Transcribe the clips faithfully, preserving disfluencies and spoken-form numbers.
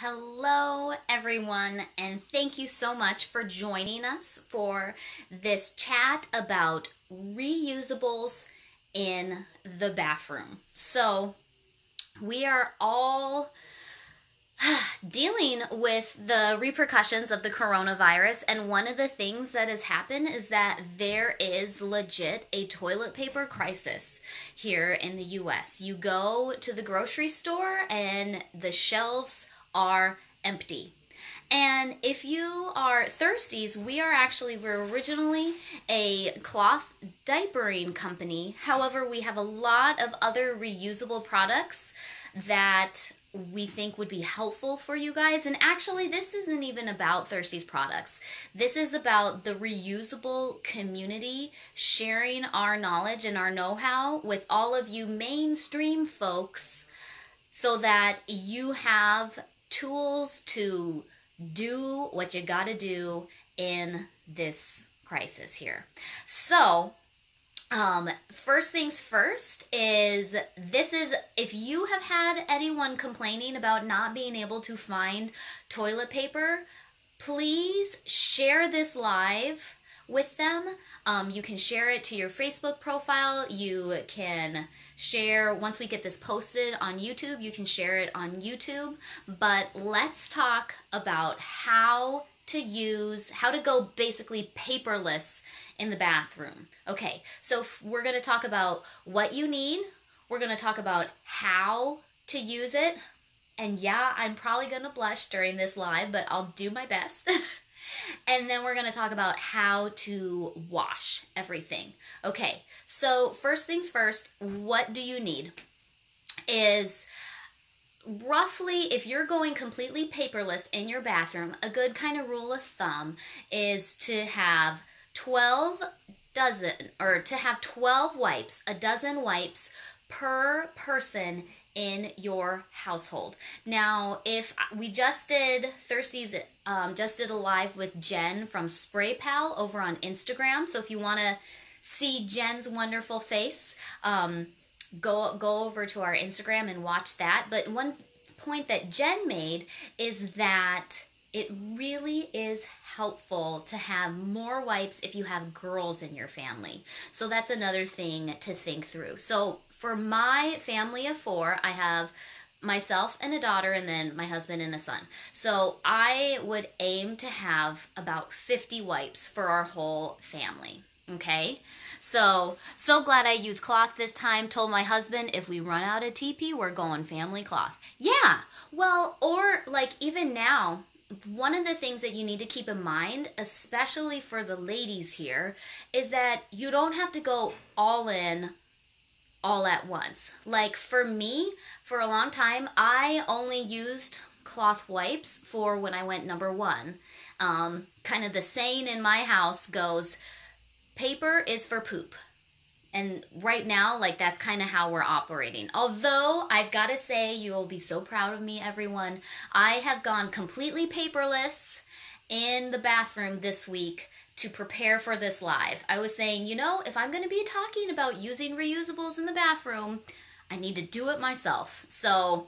Hello everyone, and thank you so much for joining us for this chat about reusables in the bathroom. So we are all dealing with the repercussions of the coronavirus, and one of the things that has happened is that there is legit a toilet paper crisis here in the U S You go to the grocery store and the shelves are empty. And if you are Thirsties, we are actually, we're originally a cloth diapering company. However, we have a lot of other reusable products that we think would be helpful for you guys. And actually, this isn't even about Thirsties products. This is about the reusable community sharing our knowledge and our know-how with all of you mainstream folks so that you have tools to do what you gotta do in this crisis here. So um, first things first is this is, if you have had anyone complaining about not being able to find toilet paper, please share this live with them. Um, you can share it to your Facebook profile. You can share, once we get this posted on YouTube, you can share it on YouTube. But let's talk about how to use, how to go basically paperless in the bathroom. Okay, so we're gonna talk about what you need. We're gonna talk about how to use it. And yeah, I'm probably gonna blush during this live, but I'll do my best. And then we're going to talk about how to wash everything. Okay, so first things first, what do you need is roughly, if you're going completely paperless in your bathroom, a good kind of rule of thumb is to have twelve dozen or to have twelve wipes, a dozen wipes per person in your household. Now, if we just did Thirsties, um, just did a live with Jen from Spray Pal over on Instagram. So if you want to see Jen's wonderful face, um, go go over to our Instagram and watch that. But one point that Jen made is that it really is helpful to have more wipes if you have girls in your family. So that's another thing to think through. So for my family of four, I have myself and a daughter and then my husband and a son. So I would aim to have about fifty wipes for our whole family, okay? So, so glad I used cloth this time. Told my husband, if we run out of T P, we're going family cloth. Yeah, well, or like even now, one of the things that you need to keep in mind, especially for the ladies here, is that you don't have to go all in all at once. Like for me, for a long time, I only used cloth wipes for when I went number one. Um, kind of the saying in my house goes, paper is for poop. And right now, like that's kind of how we're operating. Although I've got to say, you'll be so proud of me, everyone. I have gone completely paperless in the bathroom this week to prepare for this live. I was saying, you know, if I'm going to be talking about using reusables in the bathroom, I need to do it myself. So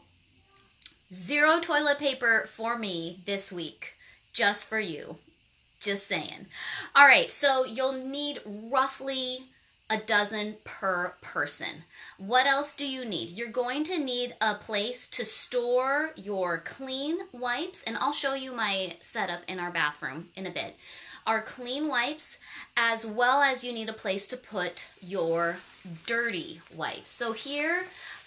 zero toilet paper for me this week, just for you. Just saying. All right, so you'll need roughly a dozen per person. What else do you need? You're going to need a place to store your clean wipes, and I'll show you my setup in our bathroom in a bit. Our clean wipes, as well as you need a place to put your dirty wipes. So here,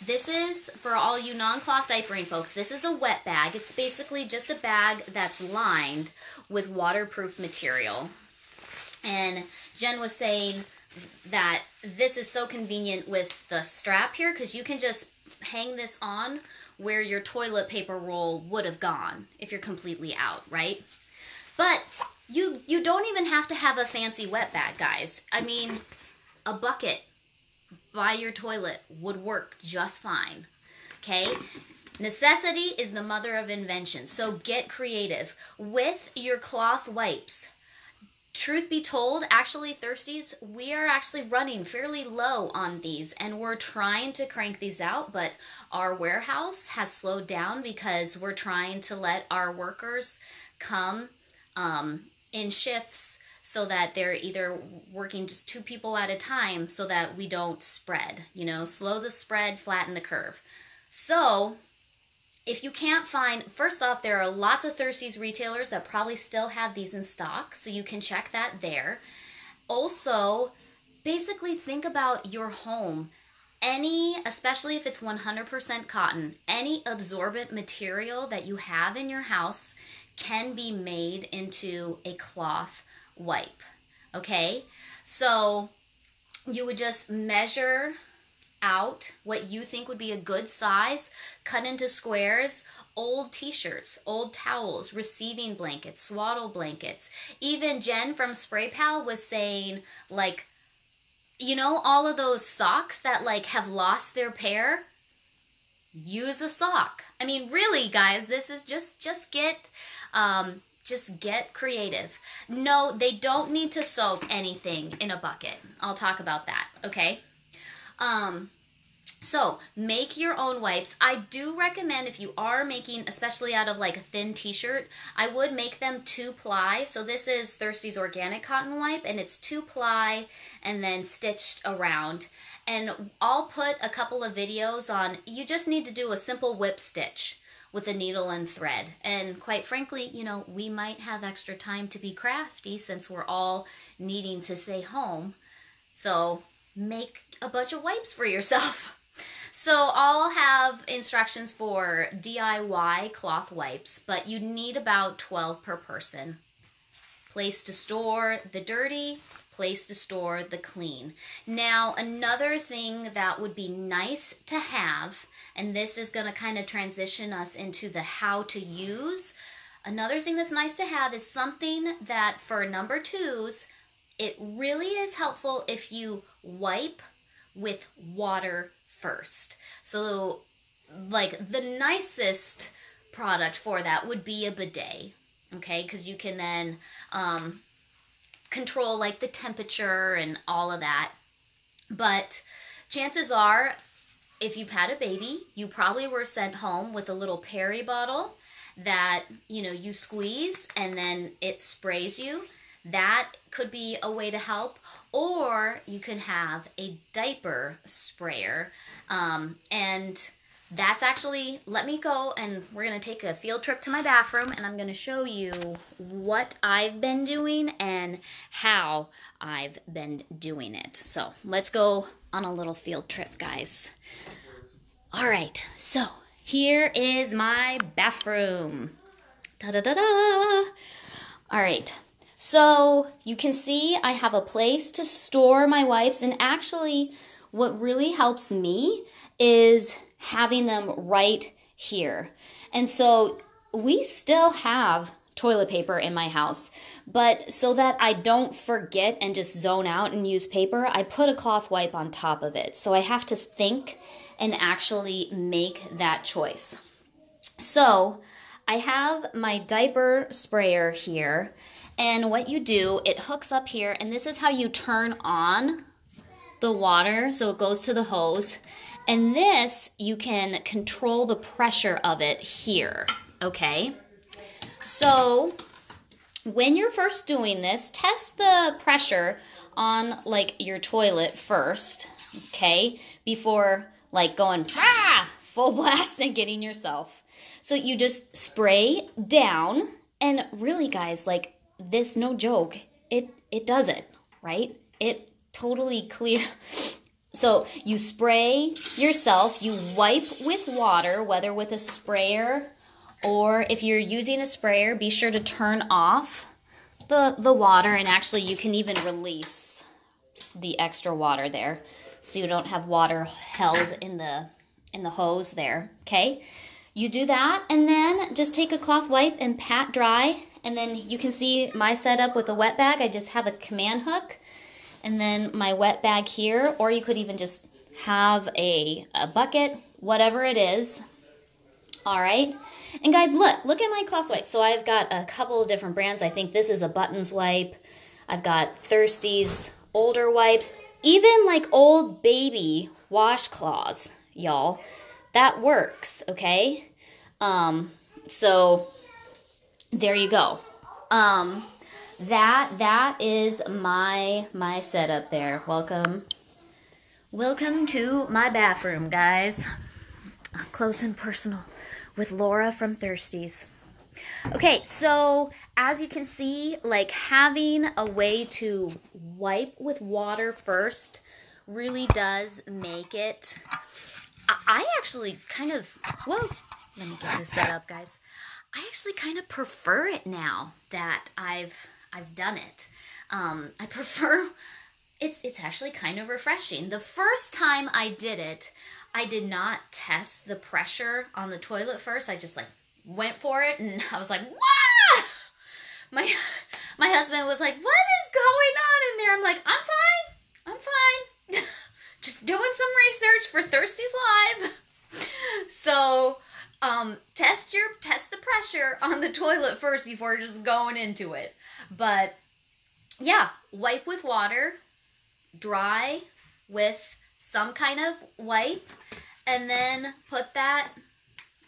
this is for all you non-cloth diapering folks, this is a wet bag. It's basically just a bag that's lined with waterproof material. And Jen was saying that this is so convenient with the strap here because you can just hang this on where your toilet paper roll would have gone if you're completely out, right? But You you don't even have to have a fancy wet bag, guys. I mean, a bucket by your toilet would work just fine, okay? Necessity is the mother of invention, so get creative. With your cloth wipes, Truth be told, actually, Thirsties, we are actually running fairly low on these, and we're trying to crank these out, but our warehouse has slowed down because we're trying to let our workers come um, in shifts so that they're either working just two people at a time so that we don't spread, you know, slow the spread, flatten the curve. So if you can't find, first off, there are lots of Thirsties retailers that probably still have these in stock, so you can check that there. Also, basically think about your home. Any, especially if it's one hundred percent cotton, any absorbent material that you have in your house can be made into a cloth wipe, okay? So you would just measure out what you think would be a good size, cut into squares, old t-shirts, old towels, receiving blankets, swaddle blankets. Even Jen from Spray Pal was saying, like, you know, all of those socks that like have lost their pair, use a sock. I mean, really, guys, this is just, just get, um, just get creative. No, they don't need to soak anything in a bucket. I'll talk about that, okay? Um, so make your own wipes. I do recommend if you are making, especially out of like a thin t-shirt, I would make them two ply. So this is Thirsties Organic Cotton Wipe, and it's two ply and then stitched around. And I'll put a couple of videos on, you just need to do a simple whip stitch with a needle and thread. And quite frankly, you know, we might have extra time to be crafty since we're all needing to stay home. So make a bunch of wipes for yourself. So I'll have instructions for D I Y cloth wipes, but you need about twelve per person. Place to store the dirty, place to store the clean. Now, another thing that would be nice to have, and this is going to kind of transition us into the how to use. Another thing that's nice to have is something that for number twos, it really is helpful if you wipe with water first. So like the nicest product for that would be a bidet, okay? Because you can then um, control like the temperature and all of that. But chances are, if you've had a baby, you probably were sent home with a little Perry bottle that, you know, you squeeze and then it sprays you. That could be a way to help, or you can have a diaper sprayer. Um, and that's actually, let me go and we're going to take a field trip to my bathroom and I'm going to show you what I've been doing and how I've been doing it. So let's go on a little field trip, guys. All right. So here is my bathroom. Da da da da. All right. So you can see I have a place to store my wipes, and actually what really helps me is having them right here. And so we still have toilet paper in my house, but so that I don't forget and just zone out and use paper, I put a cloth wipe on top of it. So I have to think and actually make that choice. So I have my diaper sprayer here, and what you do, it hooks up here, and this is how you turn on the water, so it goes to the hose, and this, you can control the pressure of it here, okay? So when you're first doing this, test the pressure on, like, your toilet first, okay, before, like, going, ah, full blast and getting yourself. So you just spray down, and really, guys, like this, no joke, it, it does it, right? It totally clear. So you spray yourself, you wipe with water, whether with a sprayer or if you're using a sprayer, be sure to turn off the, the water, and actually you can even release the extra water there so you don't have water held in the, in the hose there, okay? You do that, and then just take a cloth wipe and pat dry, and then you can see my setup with a wet bag. I just have a command hook, and then my wet bag here, or you could even just have a, a bucket, whatever it is. All right, and guys, look, look at my cloth wipe. So I've got a couple of different brands. I think this is a Buttons wipe. I've got Thirsties older wipes, even like old baby washcloths, y'all. That works, okay? Um, so there you go. Um, that that is my my setup there. Welcome, welcome to my bathroom, guys. Close and personal with Laura from Thirsties. Okay, so as you can see, like having a way to wipe with water first really does make it. I actually kind of, whoa, let me get this set up, guys. I actually kind of prefer it now that I've I've done it. Um, I prefer, it's, it's actually kind of refreshing. The first time I did it, I did not test the pressure on the toilet first. I just like went for it and I was like, "Wah!" My, my husband was like, "What is going on in there?" I'm like, "I'm fine, I'm fine." Just doing some research for Thirsties Live. So, um, test your, test the pressure on the toilet first before just going into it. But yeah, wipe with water, dry with some kind of wipe, and then put that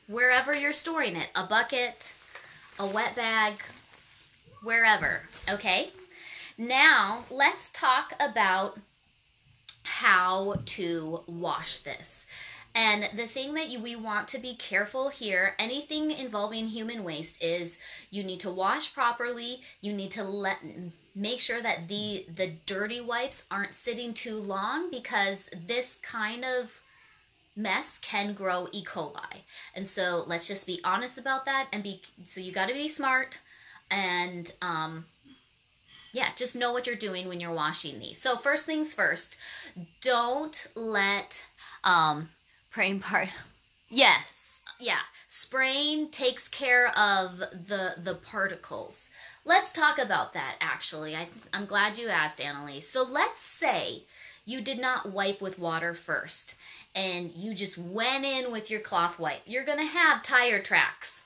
wherever you're storing it, a bucket, a wet bag, wherever, okay? Now, let's talk about how to wash this. And the thing that you, we want to be careful here, anything involving human waste, is you need to wash properly. You need to let make sure that the the dirty wipes aren't sitting too long, because this kind of mess can grow E. coli. And so let's just be honest about that, and be so you got to be smart, and um yeah, just know what you're doing when you're washing these. So first things first, don't let um Praying part, yes, yeah. Spraying takes care of the the particles. Let's talk about that. Actually, I th I'm glad you asked, Annalise. So let's say you did not wipe with water first, and you just went in with your cloth wipe. You're gonna have tire tracks,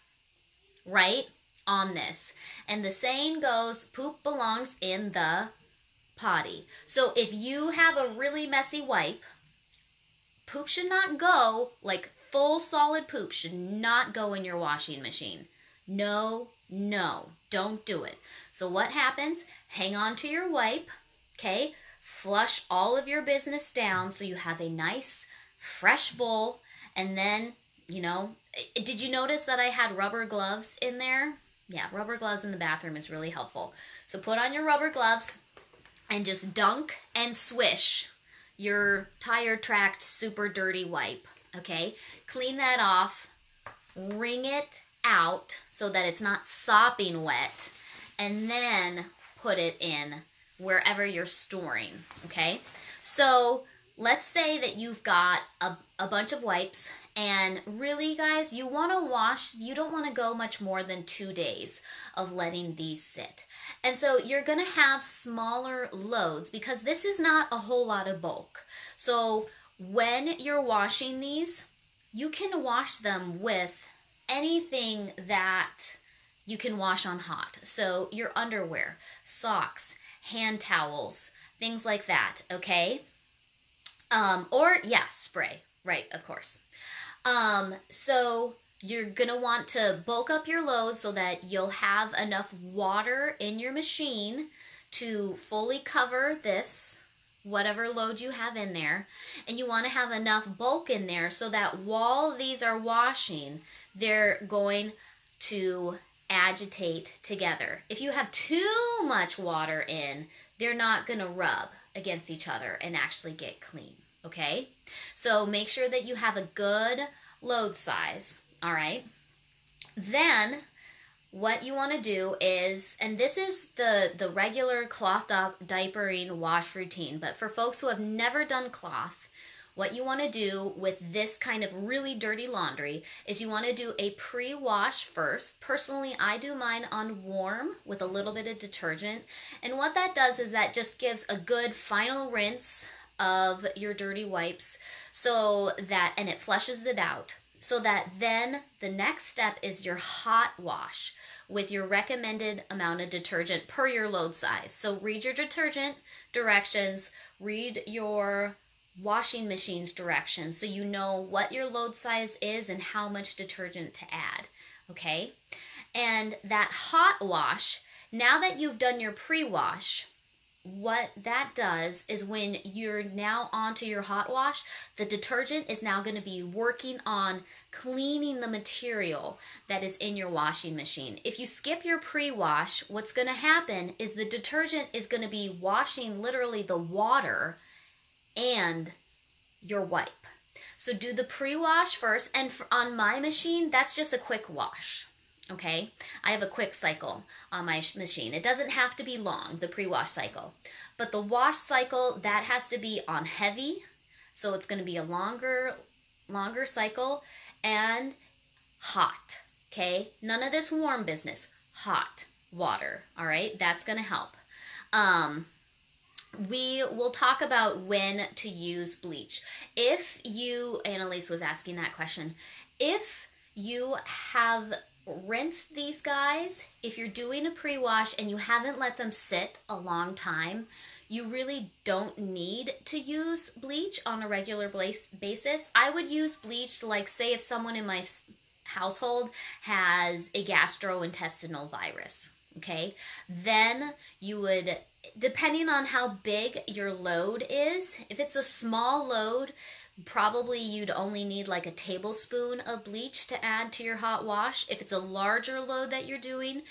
right, on this. And the saying goes, "Poop belongs in the potty." So if you have a really messy wipe, poop should not go, like full solid poop should not go in your washing machine. No, no, don't do it. So what happens? Hang on to your wipe, okay? Flush all of your business down so you have a nice, fresh bowl. And then, you know, did you notice that I had rubber gloves in there? Yeah, rubber gloves in the bathroom is really helpful. So put on your rubber gloves and just dunk and swish your tire tracked super dirty wipe, okay? Clean that off, wring it out so that it's not sopping wet, and then put it in wherever you're storing, okay? So let's say that you've got a, a bunch of wipes, and really, guys, you wanna wash, you don't wanna go much more than two days of letting these sit. And so you're gonna have smaller loads, because this is not a whole lot of bulk. So when you're washing these, you can wash them with anything that you can wash on hot. So your underwear, socks, hand towels, things like that, okay? Um, or yeah, spray, right, of course. Um, so you're going to want to bulk up your load so that you'll have enough water in your machine to fully cover this, whatever load you have in there. And you want to have enough bulk in there so that while these are washing, they're going to agitate together. If you have too much water in, they're not going to rub against each other and actually get clean. Okay, so make sure that you have a good load size, all right? Then what you want to do is, and this is the, the regular cloth diapering wash routine, but for folks who have never done cloth, what you want to do with this kind of really dirty laundry is you want to do a pre-wash first. Personally, I do mine on warm with a little bit of detergent. And what that does is that just gives a good final rinse of your dirty wipes so that, and it flushes it out so that then the next step is your hot wash with your recommended amount of detergent per your load size. So read your detergent directions, read your washing machine's directions, so you know what your load size is and how much detergent to add, okay? And that hot wash, now that you've done your pre-wash, what that does is when you're now onto your hot wash, the detergent is now going to be working on cleaning the material that is in your washing machine. If you skip your pre-wash, what's going to happen is the detergent is going to be washing literally the water and your wipe. So do the pre-wash first, and for, on my machine, that's just a quick wash. Okay, I have a quick cycle on my machine. It doesn't have to be long, the pre-wash cycle. But the wash cycle, that has to be on heavy. So it's going to be a longer, longer cycle, and hot. Okay, none of this warm business. Hot water. All right, that's going to help. Um, we will talk about when to use bleach. If you, Annalise was asking that question, if you have rinse these guys, if you're doing a pre-wash and you haven't let them sit a long time, you really don't need to use bleach on a regular basis. I would use bleach, like say if someone in my household has a gastrointestinal virus, okay? Then you would, depending on how big your load is, if it's a small load, probably you'd only need like a tablespoon of bleach to add to your hot wash. If it's a larger load that you're doing,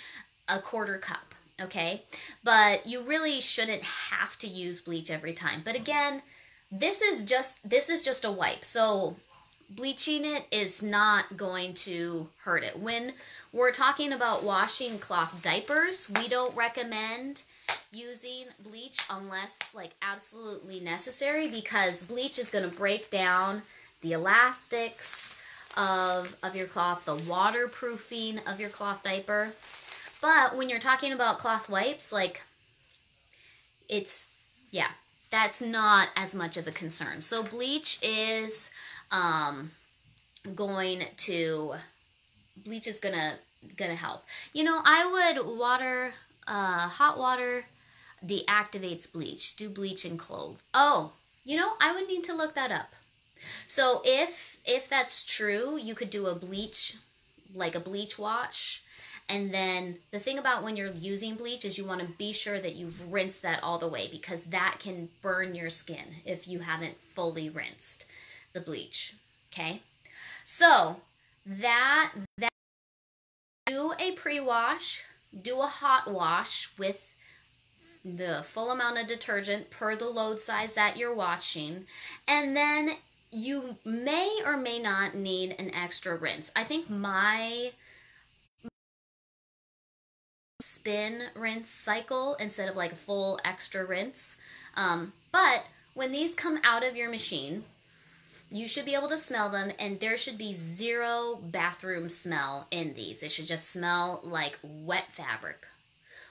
a quarter cup, okay? But you really shouldn't have to use bleach every time. But again, this is just this is just a wipe. So bleaching it is not going to hurt it. When we're talking about washing cloth diapers, we don't recommend using bleach unless like absolutely necessary, because bleach is going to break down the elastics of, of your cloth, the waterproofing of your cloth diaper. But when you're talking about cloth wipes, like it's, yeah, that's not as much of a concern. So bleach is um, going to, bleach is going to, going to help. You know, I would water, uh, hot water deactivates bleach. Do bleach in clothes. Oh, you know, I would need to look that up. So if if that's true, you could do a bleach, like a bleach wash. And then the thing about when you're using bleach is you want to be sure that you've rinsed that all the way, because that can burn your skin if you haven't fully rinsed the bleach. Okay? So that, that do a pre-wash, do a hot wash with the full amount of detergent per the load size that you're washing, and then you may or may not need an extra rinse. I think my spin rinse cycle instead of like a full extra rinse, um, but when these come out of your machine, you should be able to smell them, and there should be zero bathroom smell in these. It should just smell like wet fabric.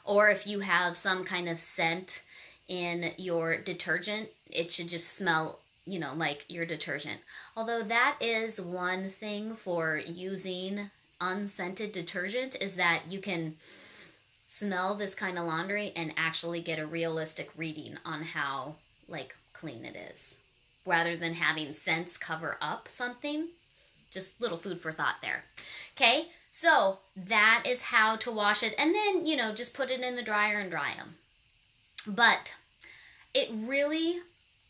Or if you have some kind of scent in your detergent, it should just smell, you know, like your detergent. Although that is one thing for using unscented detergent, is that you can smell this kind of laundry and actually get a realistic reading on how, like, clean it is, rather than having scents cover up something. Just little food for thought there. Okay, so that is how to wash it. And then, you know, just put it in the dryer and dry them. But it really,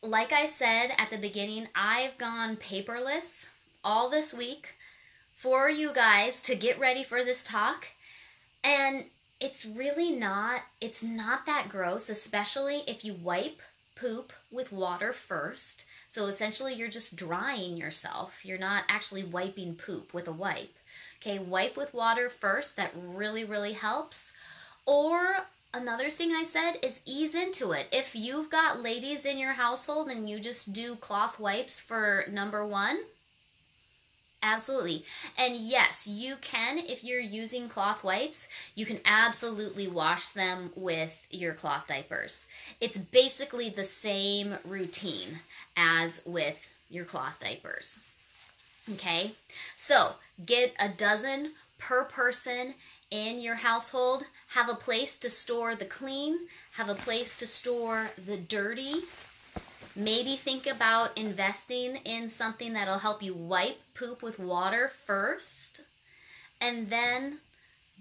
like I said at the beginning, I've gone paperless all this week for you guys to get ready for this talk. And it's really not, it's not that gross, especially if you wipe poop with water first. So essentially you're just drying yourself. You're not actually wiping poop with a wipe. Okay, wipe with water first. That really, really helps. Or another thing I said is ease into it. If you've got ladies in your household and you just do cloth wipes for number one, absolutely. And yes, you can, if you're using cloth wipes, you can absolutely wash them with your cloth diapers. It's basically the same routine as with your cloth diapers. Okay, so get a dozen per person in your household. Have a place to store the clean. Have a place to store the dirty. Maybe think about investing in something that'll help you wipe poop with water first. And then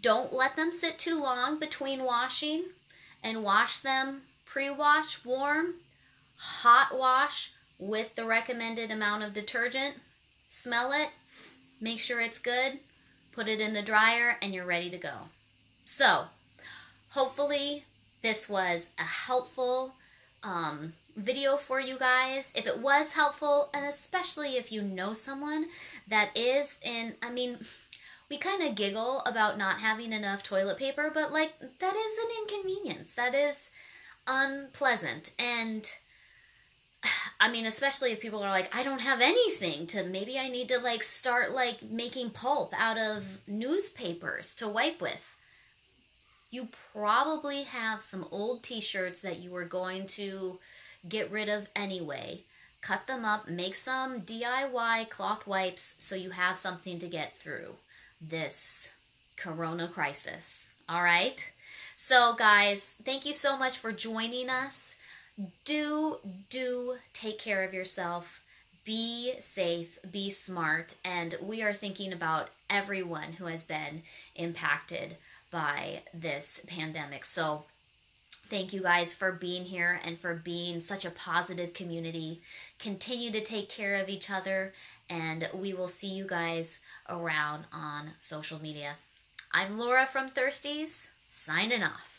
don't let them sit too long between washing, and wash them pre-wash, warm, hot wash with the recommended amount of detergent. Smell it, make sure it's good, put it in the dryer, and you're ready to go. So, hopefully this was a helpful um, video for you guys. If it was helpful, and especially if you know someone that is in, I mean, we kind of giggle about not having enough toilet paper, but like, that is an inconvenience. That is unpleasant. And I mean, especially if people are like, I don't have anything to, maybe I need to like start like making pulp out of newspapers to wipe with. You probably have some old t-shirts that you were going to get rid of anyway. Cut them up, make some D I Y cloth wipes so you have something to get through this corona crisis. All right. So guys, thank you so much for joining us. Do, do take care of yourself, be safe, be smart, and we are thinking about everyone who has been impacted by this pandemic. So thank you guys for being here and for being such a positive community. Continue to take care of each other, and we will see you guys around on social media. I'm Laura from Thirsties, signing off.